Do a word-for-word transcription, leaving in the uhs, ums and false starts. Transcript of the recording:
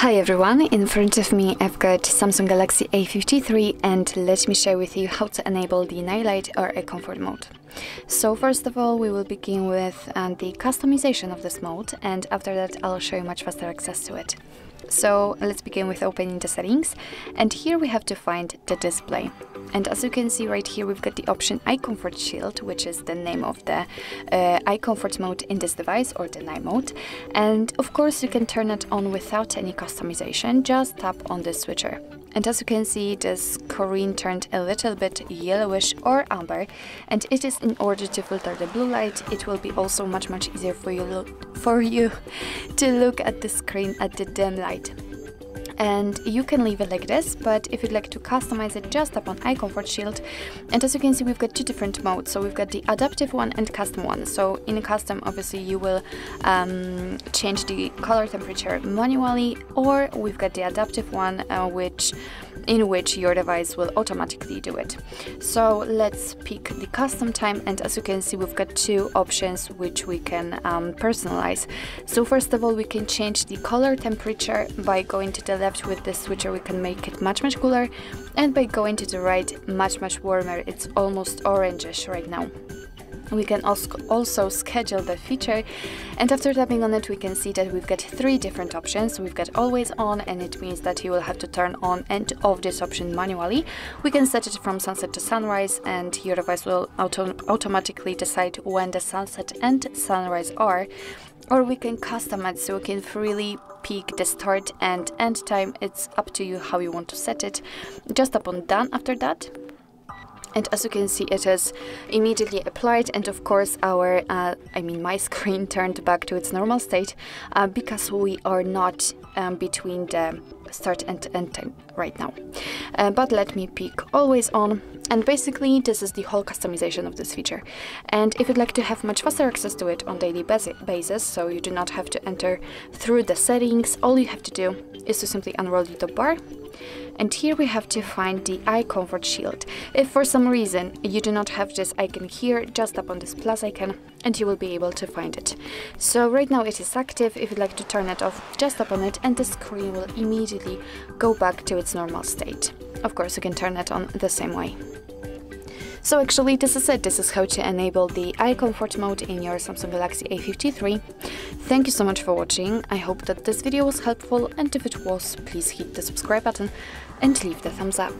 Hi everyone, in front of me I've got Samsung Galaxy A fifty-three and let me share with you how to enable the night light or eye comfort mode. So first of all we will begin with um, the customization of this mode, and after that I'll show you much faster access to it. So let's begin with opening the settings, and here we have to find the display. And as you can see right here, we've got the option Eye Comfort Shield, which is the name of the uh, Eye Comfort mode in this device, or the night mode. And of course you can turn it on without any customization, just tap on the switcher. And as you can see, the screen turned a little bit yellowish or amber, and it is in order to filter the blue light. It will be also much much easier for you for you to look at the screen at the dim light. And you can leave it like this, but if you'd like to customize it, just tap on Eye Comfort Shield. And as you can see, we've got two different modes. So we've got the adaptive one and custom one. So in custom, obviously you will um, change the color temperature manually, or we've got the adaptive one uh, which in which your device will automatically do it. So let's pick the custom time, and as you can see we've got two options which we can um, personalize. So first of all we can change the color temperature by going to the left with the switcher, we can make it much much cooler, and by going to the right much much warmer, it's almost orangish right now. We can also schedule the feature, and after tapping on it we can see that we've got three different options. We've got always on, and it means that you will have to turn on and off this option manually. We can set it from sunset to sunrise, and your device will auto automatically decide when the sunset and sunrise are. Or we can customize, so we can freely pick the start and end time. It's up to you how you want to set it. Just tap on done after that. And as you can see, it is immediately applied, and of course our, uh, I mean my screen turned back to its normal state uh, because we are not um, between the start and end time right now. Uh, but let me pick always on, and basically this is the whole customization of this feature. And if you'd like to have much faster access to it on daily basis, so you do not have to enter through the settings, all you have to do is to simply unroll the top bar. And here we have to find the Eye Comfort Shield. If for some reason you do not have this icon here, just tap on this plus icon and you will be able to find it. So right now it is active. If you'd like to turn it off, just tap on it and the screen will immediately go back to its normal state. Of course you can turn it on the same way. So actually this is it, this is how to enable the Eye Comfort mode in your Samsung Galaxy A fifty-three. Thank you so much for watching, I hope that this video was helpful, and if it was, please hit the subscribe button and leave the thumbs up.